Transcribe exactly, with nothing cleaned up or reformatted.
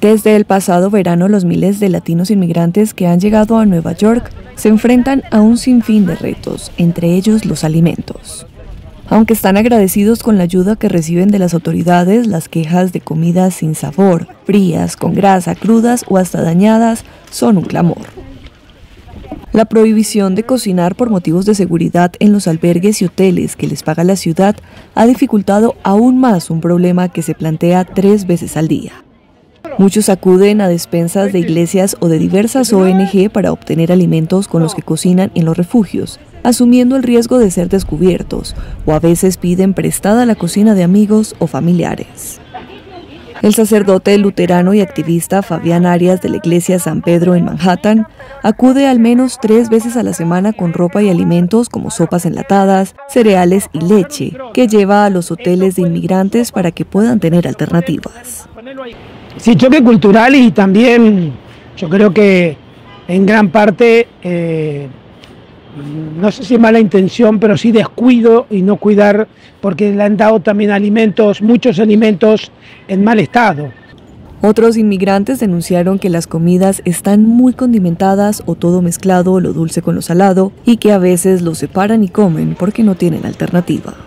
Desde el pasado verano, los miles de latinos inmigrantes que han llegado a Nueva York se enfrentan a un sinfín de retos, entre ellos los alimentos. Aunque están agradecidos con la ayuda que reciben de las autoridades, las quejas de comidas sin sabor, frías, con grasa, crudas o hasta dañadas, son un clamor. La prohibición de cocinar por motivos de seguridad en los albergues y hoteles que les paga la ciudad ha dificultado aún más un problema que se plantea tres veces al día. Muchos acuden a despensas de iglesias o de diversas O N G para obtener alimentos con los que cocinan en los refugios, asumiendo el riesgo de ser descubiertos, o a veces piden prestada la cocina de amigos o familiares. El sacerdote luterano y activista Fabián Arias de la iglesia San Pedro en Manhattan acude al menos tres veces a la semana con ropa y alimentos como sopas enlatadas, cereales y leche, que lleva a los hoteles de inmigrantes para que puedan tener alternativas. Sí, choque cultural y también yo creo que en gran parte, eh, no sé si es mala intención, pero sí descuido y no cuidar, porque le han dado también alimentos, muchos alimentos en mal estado. Otros inmigrantes denunciaron que las comidas están muy condimentadas o todo mezclado, lo dulce con lo salado, y que a veces lo separan y comen porque no tienen alternativa.